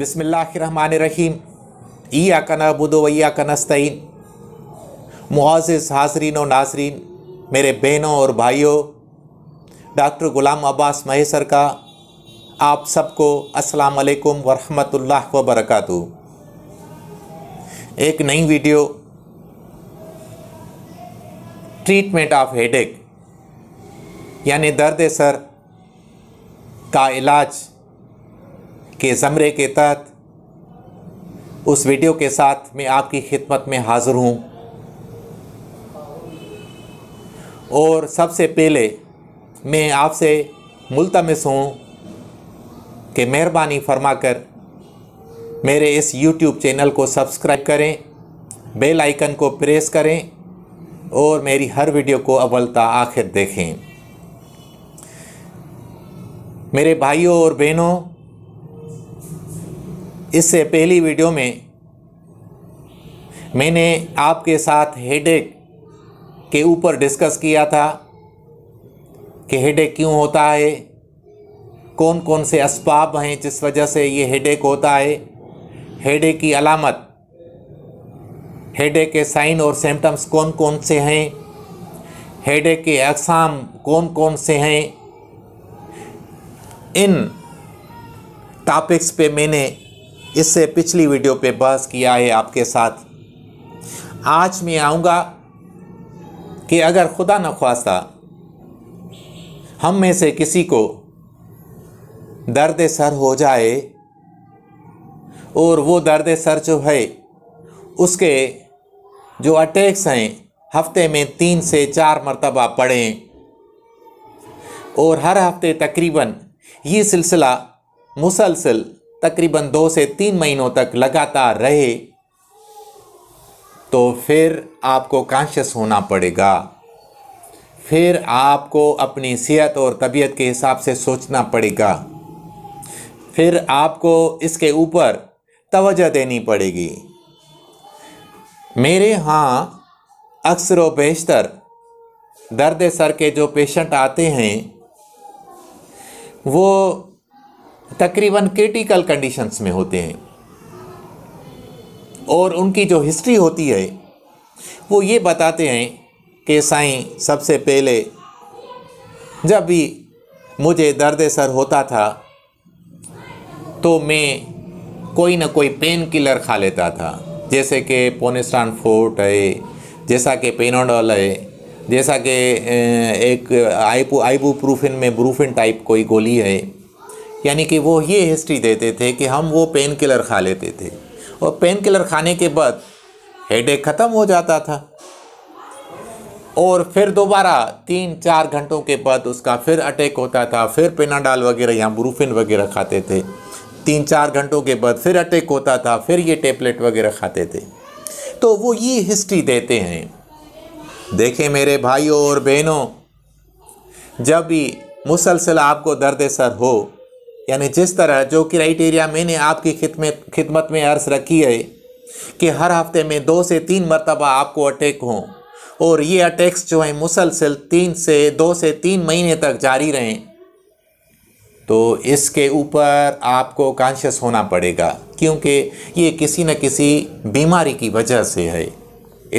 बिस्मिल्लाहिर्रहमानिर्रहीम इय्याक नअबुदु व इय्याक नस्तईन। मुआज़िज़ हाज़रीन और नाज़रीन, मेरे बहनों और भाइयों, डॉक्टर गुलाम अब्बास महेसर का आप सबको अस्सलाम वालेकुम व रहमतुल्लाह व बरकातहू। एक नई वीडियो ट्रीटमेंट ऑफ हेडेक यानी दर्द सर का इलाज के ज़मरे के तहत उस वीडियो के साथ मैं आपकी खिदमत में हाज़िर हूँ। और सबसे पहले मैं आपसे मुल्तमस हूँ कि मेहरबानी फरमाकर मेरे इस यूट्यूब चैनल को सब्सक्राइब करें, बेल आइकन को प्रेस करें और मेरी हर वीडियो को अव्वलता आखिर देखें। मेरे भाइयों और बहनों, इससे पहली वीडियो में मैंने आपके साथ हेडेक के ऊपर डिस्कस किया था कि हेडेक क्यों होता है, कौन कौन से असबाब हैं जिस वजह से ये हेडेक होता है, हेडेक की अलामत, हेडेक के साइन और सिम्टम्स कौन कौन से हैं, हेडेक के अक़साम कौन कौन से हैं। इन टॉपिक्स पे मैंने इससे पिछली वीडियो पे बहस किया है आपके साथ। आज मैं आऊँगा कि अगर खुदा न ख्वास्ता हम में से किसी को दर्द सर हो जाए और वो दर्द सर जो है उसके जो अटैक्स हैं हफ्ते में 3 से 4 मरतबा पड़ें और हर हफ्ते तकरीबन ये सिलसिला मुसलसल तकरीबन 2 से 3 महीनों तक लगातार रहे तो फिर आपको कॉन्शियस होना पड़ेगा, फिर आपको अपनी सेहत और तबीयत के हिसाब से सोचना पड़ेगा, फिर आपको इसके ऊपर तवज्जो देनी पड़ेगी। मेरे यहाँ अक्सर व बेशतर दर्द सर के जो पेशेंट आते हैं वो तकरीबन क्रिटिकल कंडीशंस में होते हैं और उनकी जो हिस्ट्री होती है वो ये बताते हैं कि साईं, सबसे पहले जब भी मुझे दर्द सर होता था तो मैं कोई ना कोई पेन किलर खा लेता था, जैसे कि पोनेस्टान फोर्ट है, जैसा कि पेनाडोल है, जैसा कि एक आइबूप्रूफिन में ब्रूफिन टाइप कोई गोली है। यानी कि वो ये हिस्ट्री देते थे कि हम वो पेन किलर खा लेते थे और पेन किलर खाने के बाद हेडेक ख़त्म हो जाता था और फिर दोबारा 3-4 घंटों के बाद उसका फिर अटैक होता था, फिर पेनाडॉल वगैरह या ब्रूफिन वगैरह खाते थे, 3-4 घंटों के बाद फिर अटैक होता था, फिर ये टेबलेट वगैरह खाते थे। तो वो ये हिस्ट्री देते हैं। देखें मेरे भाइयों और बहनों, जब भी मुसलसल आपको दर्द सर हो, यानी जिस तरह जो क्राइटेरिया मैंने आपकी खिदमत में अर्ज़ रखी है कि हर हफ्ते में 2 से 3 मरतबा आपको अटैक हों और ये अटैक्स जो हैं मुसलसल 2 से 3 महीने तक जारी रहें, तो इसके ऊपर आपको कॉन्शियस होना पड़ेगा क्योंकि ये किसी न किसी बीमारी की वजह से है।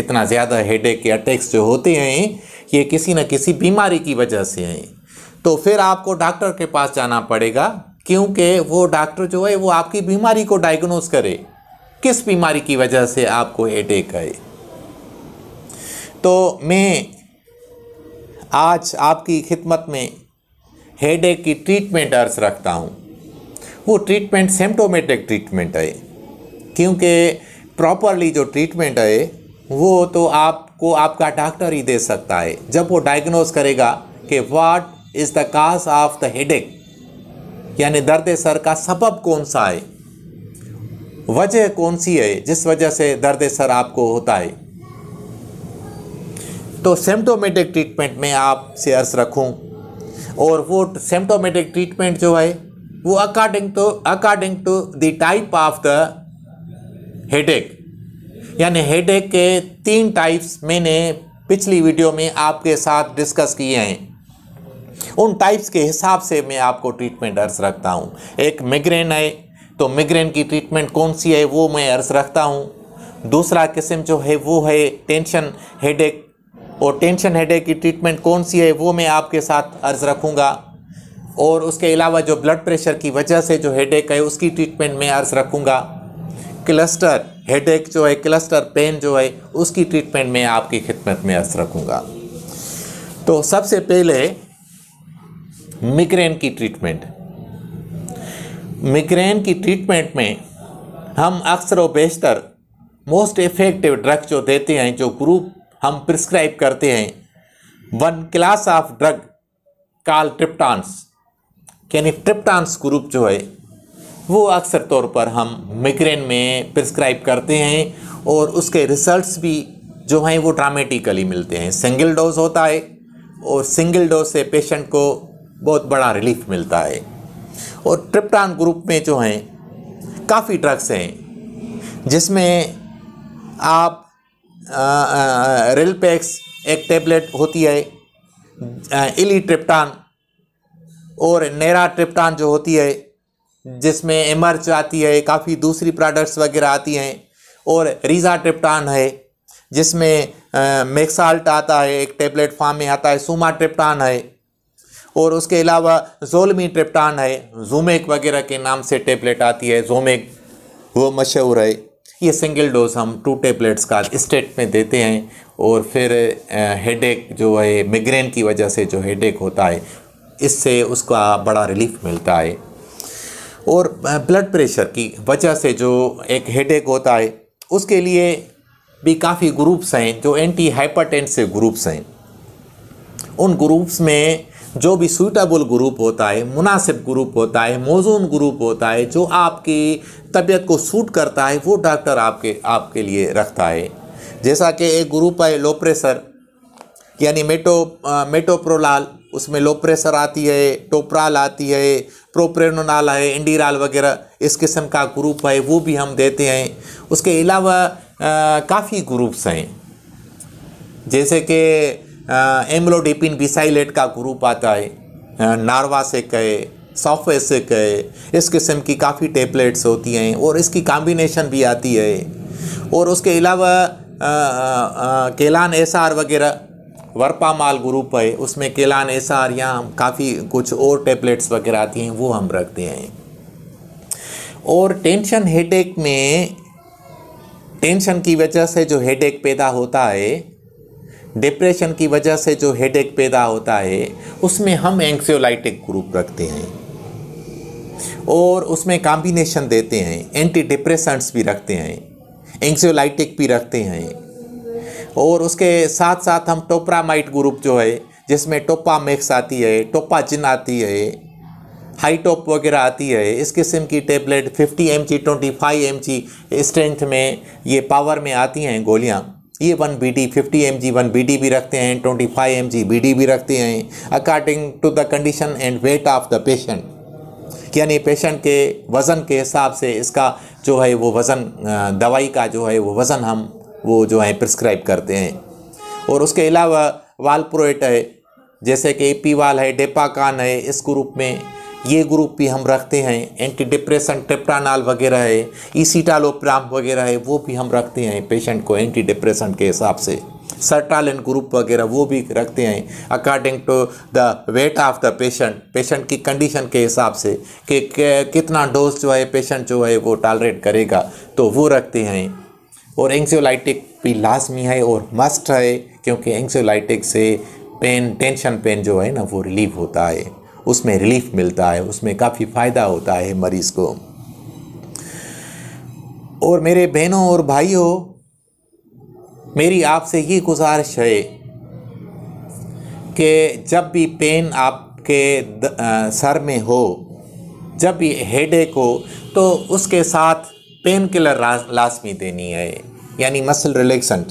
इतना ज़्यादा हेडेक के अटैक्स जो होते हैं ये किसी न किसी बीमारी की वजह से हैं। तो फिर आपको डॉक्टर के पास जाना पड़ेगा क्योंकि वो डॉक्टर जो है वो आपकी बीमारी को डायग्नोस करे, किस बीमारी की वजह से आपको हेडेक है। तो मैं आज आपकी खिदमत में हेडेक की ट्रीटमेंट अर्ज रखता हूँ। वो ट्रीटमेंट सिम्टोमेटिक ट्रीटमेंट है क्योंकि प्रॉपरली जो ट्रीटमेंट है वो तो आपको आपका डॉक्टर ही दे सकता है जब वो डायग्नोज करेगा कि what is the cause of the headache, यानी दर्द सर का सबब कौन सा है, वजह कौन सी है जिस वजह से दर्द सर आपको होता है। तो सिम्टोमेटिक ट्रीटमेंट में आपसे अर्ज़ रखूं और वो सिम्टोमेटिक ट्रीटमेंट जो है वो according to the type of the headache, यानी हेडेक के 3 टाइप्स मैंने पिछली वीडियो में आपके साथ डिस्कस किए हैं। उन टाइप्स के हिसाब से मैं आपको ट्रीटमेंट अर्ज रखता हूँ। एक मिग्रेन है तो मिग्रेन की ट्रीटमेंट कौन सी है वो मैं अर्ज रखता हूँ। दूसरा किस्म जो है वो है टेंशन हेडेक, और टेंशन हेडेक की ट्रीटमेंट कौन सी है वो मैं आपके साथ अर्ज रखूँगा। और उसके अलावा जो ब्लड प्रेशर की वजह से जो हेडेक है उसकी ट्रीटमेंट मैं अर्ज रखूँगा। क्लस्टर हेडेक जो है, क्लस्टर पेन जो है, उसकी ट्रीटमेंट मैं आपकी खिदमत में अर्ज रखूँगा। तो सबसे पहले मिग्रेन की ट्रीटमेंट। मिग्रेन की ट्रीटमेंट में हम अक्सर व बेशतर मोस्ट इफ़ेक्टिव ड्रग जो देते हैं, जो ग्रुप हम प्रिस्क्राइब करते हैं, one class of drug call triptans, यानी ट्रिप्टान्स ग्रुप जो है वो अक्सर तौर पर हम मिग्रेन में प्रिस्क्राइब करते हैं। और उसके रिजल्ट्स भी जो हैं वो ड्रामेटिकली मिलते हैं। सिंगल डोज होता है और सिंगल डोज से पेशेंट को बहुत बड़ा रिलीफ मिलता है। और ट्रिप्टान ग्रुप में जो हैं काफ़ी ड्रग्स हैं, जिसमें आप रिलपैक्स एक टेबलेट होती है, एलिट्रिप्टान और नराट्रिप्टान जो होती है, जिसमें एमर्ज आती है, काफ़ी दूसरी प्रोडक्ट्स वगैरह आती हैं। और रिजाट्रिप्टान है जिसमें मैक्साल्ट आता है, एक टेबलेट फॉर्म में आता है। सुमाट्रिप्टान है और उसके अलावा ज़ोलमिट्रिप्टान है, ज़ोमेक वगैरह के नाम से टेबलेट आती है, ज़ोमेक वो मशहूर है। ये सिंगल डोज हम 2 टेबलेट्स का स्टेट में देते हैं। और फिर हेडेक जो है, मिग्रेन की वजह से जो हेडेक होता है, इससे उसका बड़ा रिलीफ मिलता है। और ब्लड प्रेशर की वजह से जो एक हेडेक होता है, उसके लिए भी काफ़ी ग्रुप्स हैं जो एंटी हाइपरटेंसिव ग्रुप्स हैं। उन ग्रुप्स में जो भी सूटेबल ग्रुप होता है, मुनासिब ग्रुप होता है, मौजून ग्रुप होता है, जो आपकी तबीयत को सूट करता है, वो डॉक्टर आपके लिए रखता है। जैसा कि एक ग्रुप है लोप्रेसर, यानी मेटोप्रोलाल, उसमें लोप्रेसर आती है, टोप्राल आती है, प्रोप्रेनोनाल है, इंडिराल वगैरह इस किस्म का ग्रुप है, वो भी हम देते हैं। उसके अलावा काफ़ी ग्रुप्स हैं, जैसे कि एमलोडिपिन बिसाइलेट का ग्रुप आता है, नार्वासिक है, सॉफेसिक है, इस किस्म की काफ़ी टेबलेट्स होती हैं और इसकी कॉम्बिनेशन भी आती है। और उसके अलावा केलान एसआर वगैरह वरपामाल ग्रुप है, उसमें केलान एसआर या काफ़ी कुछ और टेबलेट्स वगैरह आती हैं, वो हम रखते हैं। और टेंशन हेडेक में टेंशन की वजह से जो हेडेक पैदा होता है, डिप्रेशन की वजह से जो हेडेक पैदा होता है, उसमें हम एंक्सियोलाइटिक ग्रुप रखते हैं और उसमें कॉम्बिनेशन देते हैं। एंटी डिप्रेसेंट्स भी रखते हैं, एंक्सियोलाइटिक भी रखते हैं। और उसके साथ साथ हम टोप्रामाइट ग्रुप जो है, जिसमें टोपामैक्स आती है, टोपाचिना आती है, हाईटॉप वगैरह आती है, इस किस्म की टेबलेट 50 mg, 25 mg स्ट्रेंथ में, ये पावर में आती हैं गोलियां। ये 1 BD, 50 mg 1 BD भी रखते हैं, 25 mg BD भी रखते हैं, according to the condition and weight of the patient, यानी पेशेंट के वज़न के हिसाब से इसका जो है वो वज़न, दवाई का जो है वो वज़न हम वो जो है प्रिस्क्राइब करते हैं। और उसके अलावा वालप्रोएट है, जैसे कि एपीवाल है, डेपाकान है, इस ग्रुप में, ये ग्रुप भी हम रखते हैं। एंटी डिप्रेशन ट्रिप्टानाल वगैरह है, एसिटालोप्राम वगैरह है, वो भी हम रखते हैं पेशेंट को एंटी डिप्रेशन के हिसाब से। सर्ट्रालिन ग्रुप वगैरह वो भी रखते हैं, according to the weight of the patient, patient की कंडीशन के हिसाब से कि कितना डोज जो है पेशेंट जो है वो टॉलरेट करेगा, तो वो रखते हैं। और एंक्सियोलाइटिक भी लाजमी है और मस्ट है, क्योंकि एंक्सियोलाइटिक से पेन, टेंशन पेन जो है ना, वो रिलीफ होता है, उसमें रिलीफ मिलता है, उसमें काफ़ी फ़ायदा होता है मरीज़ को। और मेरे बहनों और भाइयों, मेरी आपसे ये गुजारिश है कि जब भी पेन आपके सर में हो, जब भी हेडेक हो, तो उसके साथ पेन किलर लाजमी देनी है, यानी मसल रिलैक्सेंट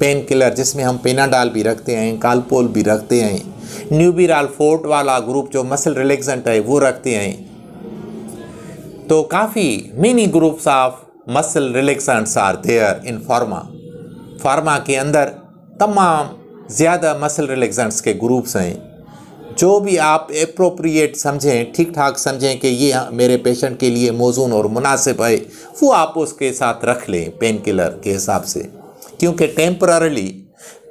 पेन किलर, जिसमें हम पेनाडॉल भी रखते हैं, कालपोल भी रखते हैं, न्यूबीराल फोर्ट वाला ग्रुप जो मसल रिलैक्सेंट है वो रखते हैं। तो काफ़ी mini groups of muscle relaxants are there in pharma के अंदर तमाम ज़्यादा मसल रिलैक्सेंट्स के ग्रुप्स हैं जो भी आप एप्रोप्रिएट समझें, ठीक ठाक समझें कि ये मेरे पेशेंट के लिए मौजूद और मुनासिब है, वो आप उसके साथ रख लें पेन किलर के हिसाब से, क्योंकि टेम्पररीली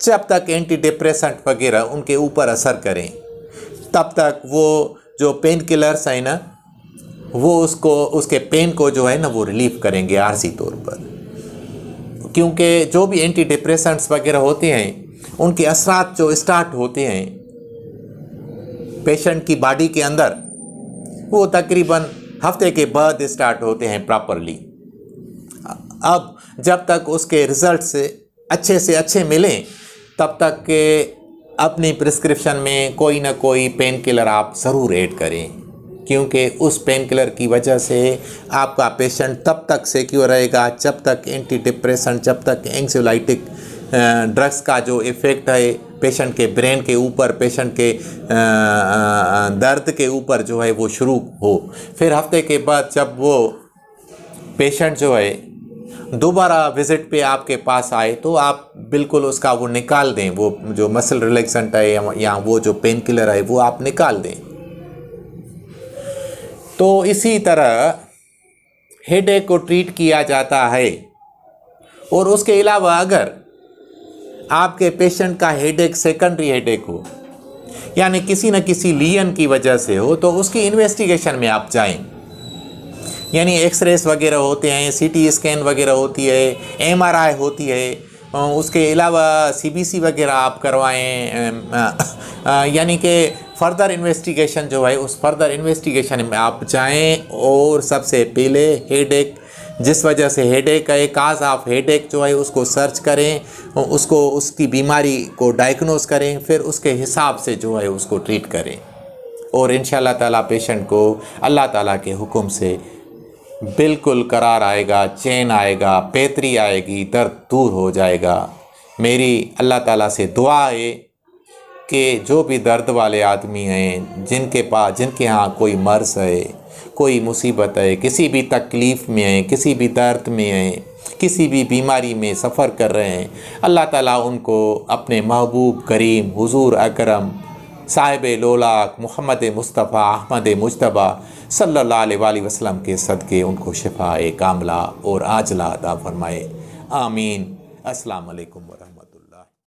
जब तक एंटी डिप्रेसेंट वगैरह उनके ऊपर असर करें तब तक वो जो पेन किलर्स हैं ना वो उसको उसके पेन को जो है ना वो रिलीफ करेंगे आरसी तौर पर, क्योंकि जो भी एंटी डिप्रेसेंट्स वगैरह होते हैं उनके असरात जो स्टार्ट होते हैं पेशेंट की बॉडी के अंदर वो तकरीबन हफ्ते के बाद स्टार्ट होते हैं प्रॉपरली। अब जब तक उसके रिज़ल्ट से अच्छे मिलें तब तक के अपनी प्रिस्क्रिप्शन में कोई ना कोई पेन किलर आप ज़रूर ऐड करें, क्योंकि उस पेन किलर की वजह से आपका पेशेंट तब तक सिक्योर रहेगा जब तक एंटी डिप्रेशन, जब तक एंग्जाइटिक ड्रग्स का जो इफ़ेक्ट है पेशेंट के ब्रेन के ऊपर, पेशेंट के दर्द के ऊपर जो है वो शुरू हो। फिर हफ्ते के बाद जब वो पेशेंट जो है दोबारा विज़िट पे आपके पास आए तो आप बिल्कुल उसका वो निकाल दें, वो जो मसल रिलैक्सेंट है या वो जो पेन किलर है वो आप निकाल दें। तो इसी तरह हेडेक को ट्रीट किया जाता है। और उसके अलावा अगर आपके पेशेंट का हेडेक सेकेंडरी हेडेक हो यानी किसी न किसी लीजन की वजह से हो तो उसकी इन्वेस्टिगेशन में आप जाएं, यानी एक्सरेस वगैरह होते हैं, सीटी स्कैन वगैरह होती है, एमआरआई होती है, उसके अलावा सीबीसी वगैरह आप करवाएं, यानी कि फर्दर इन्वेस्टिगेशन जो है उस फर्दर इन्वेस्टिगेशन में आप जाएं। और सबसे पहले हेडेक, जिस वजह से हेडेक है, काज ऑफ हेडेक जो है उसको सर्च करें, उसको उसकी बीमारी को डायग्नोस करें, फिर उसके हिसाब से जो है उसको ट्रीट करें और इंशाल्लाह ताला पेशेंट को अल्लाह ताला के हुक्म से बिल्कुल करार आएगा, चैन आएगा, बेहतरी आएगी, दर्द दूर हो जाएगा। मेरी अल्लाह ताला से दुआ है कि जो भी दर्द वाले आदमी हैं, जिनके यहाँ कोई मर्ज़ है, कोई मुसीबत है, किसी भी तकलीफ़ में है, किसी भी दर्द में है, किसी भी बीमारी में सफ़र कर रहे हैं, अल्लाह ताला उनको अपने महबूब करीम हुजूर अकरम साहिब लोलाक मोहम्मद मुस्तफ़ा अहमद मुजतबा सल्लल्लाहु अलैहि वसल्लम के सदक़े उनको शिफ़ा कामला और आजला अता फरमाए। आमीन। अस्सलाम वालेकुम।